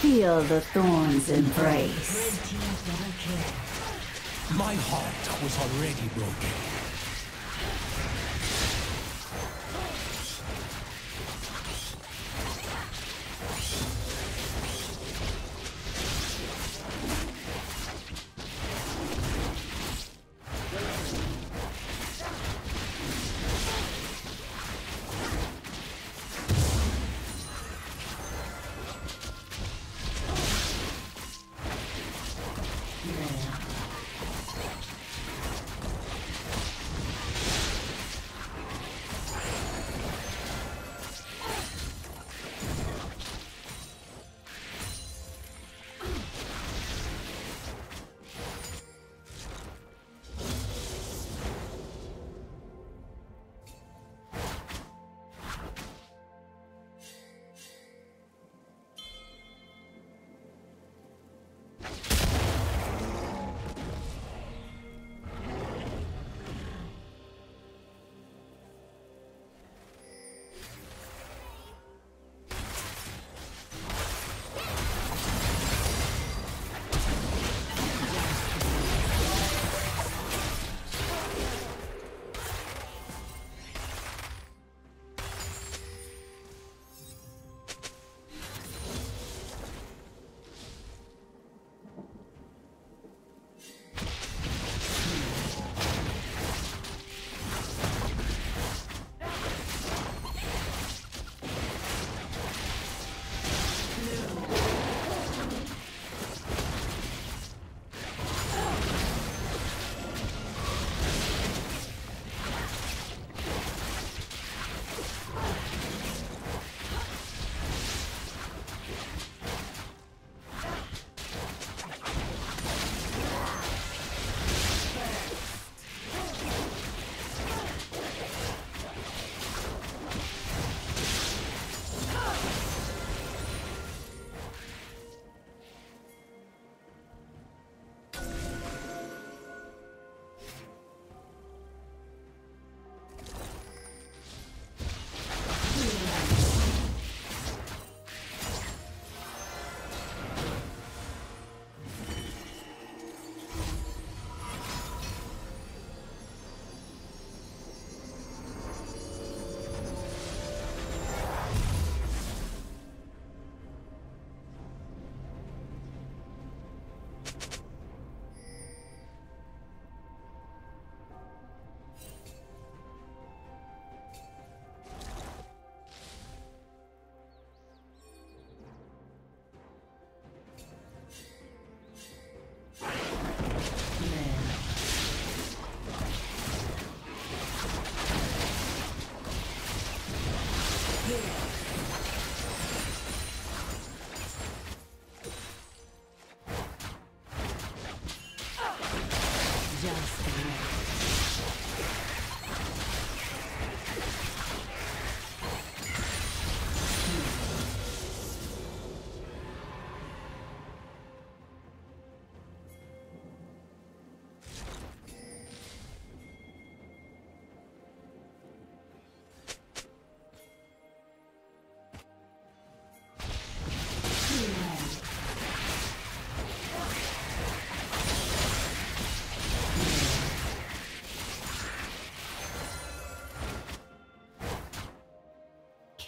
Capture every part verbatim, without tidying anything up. Feel the thorns embrace. Red team's double kill. My heart was already broken.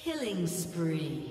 Killing spree.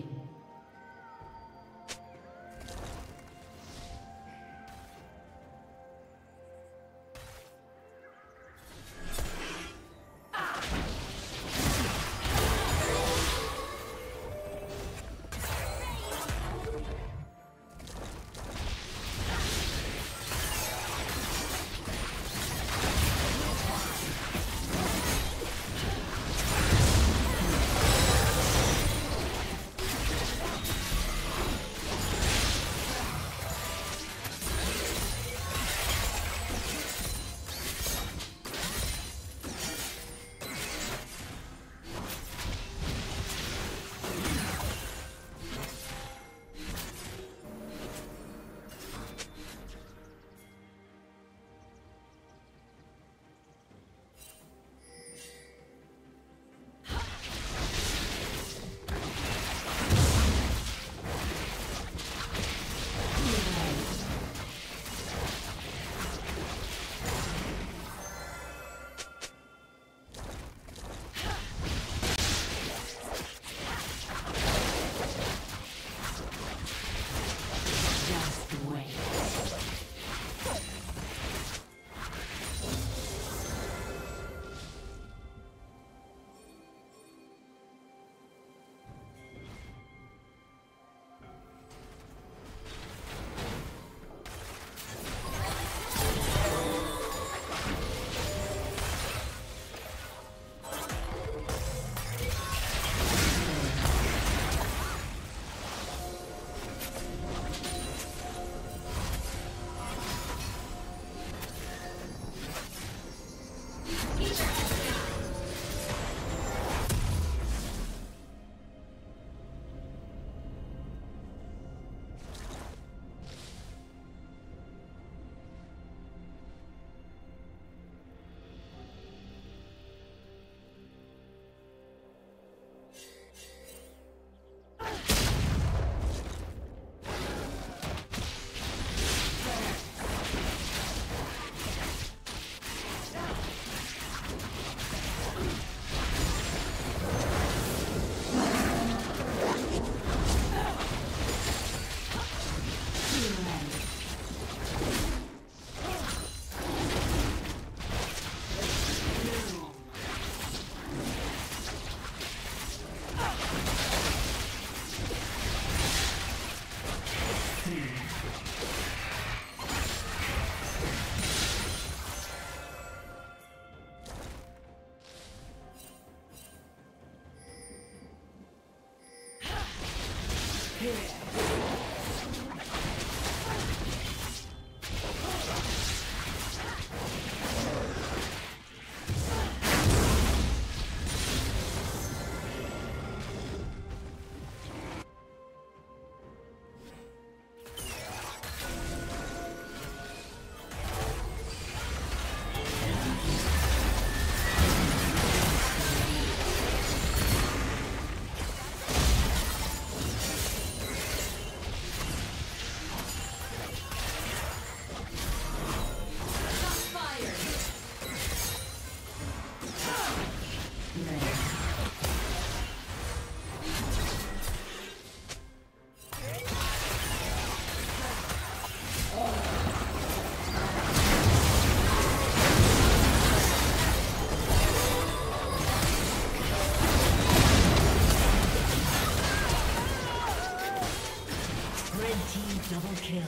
Red team double kill.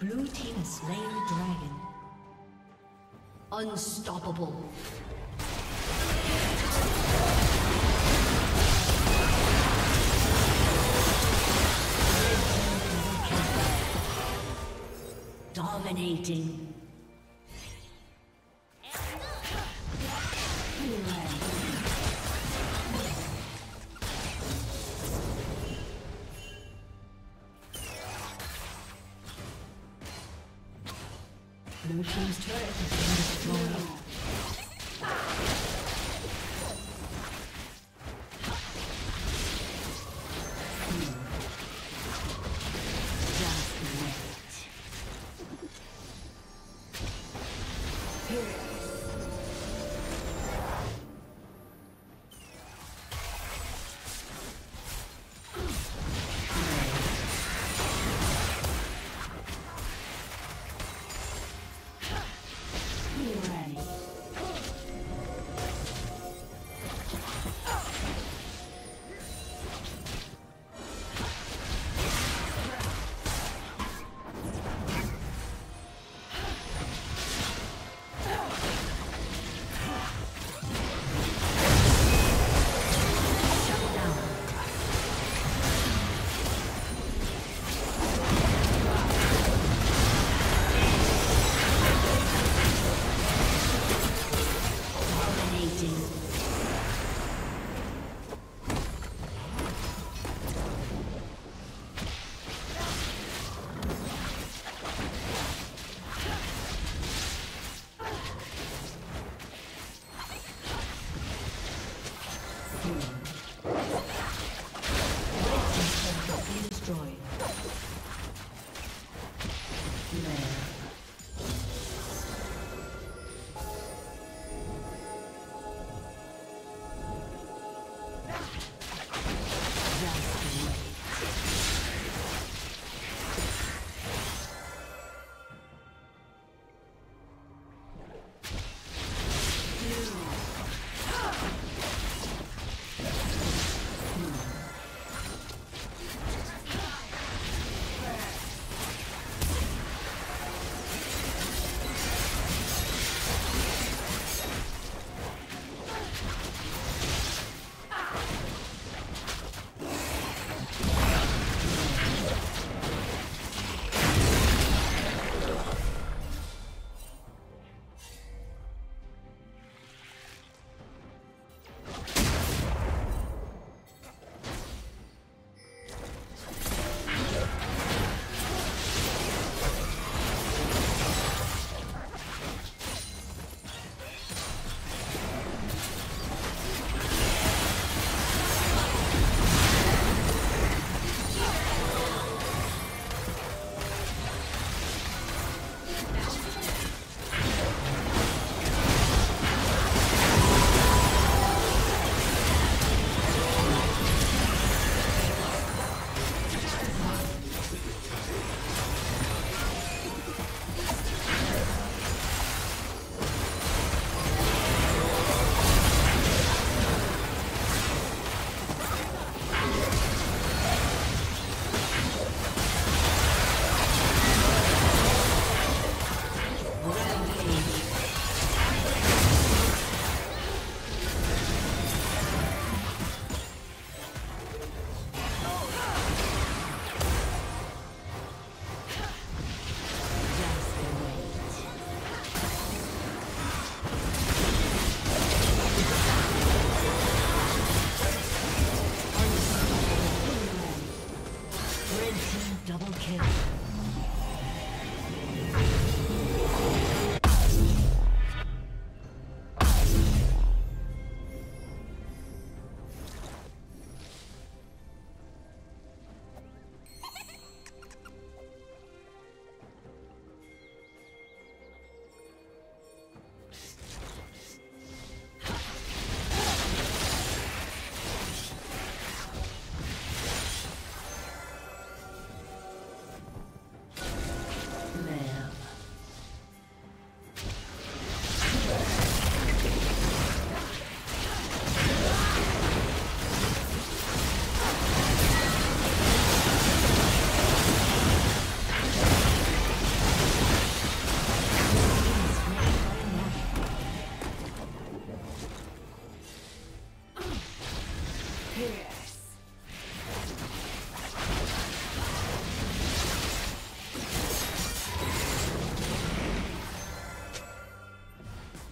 Blue team has slain the dragon. Unstoppable. Dominating. Blue team's turret has been destroyed.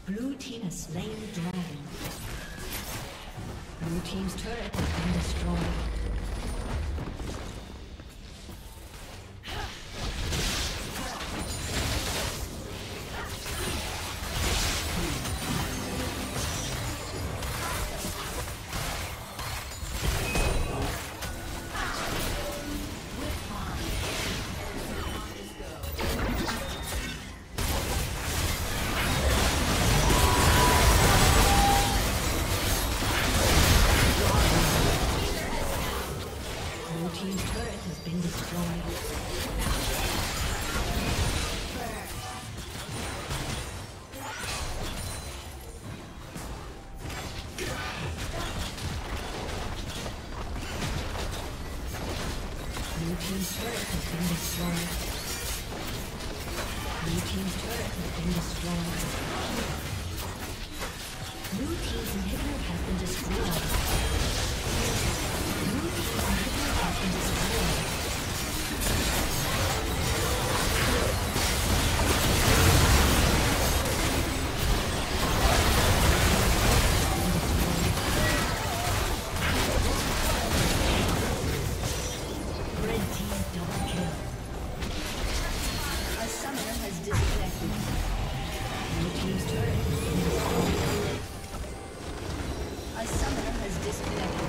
Blue team has slain the dragon. Blue team's turret has been destroyed. Disconnected.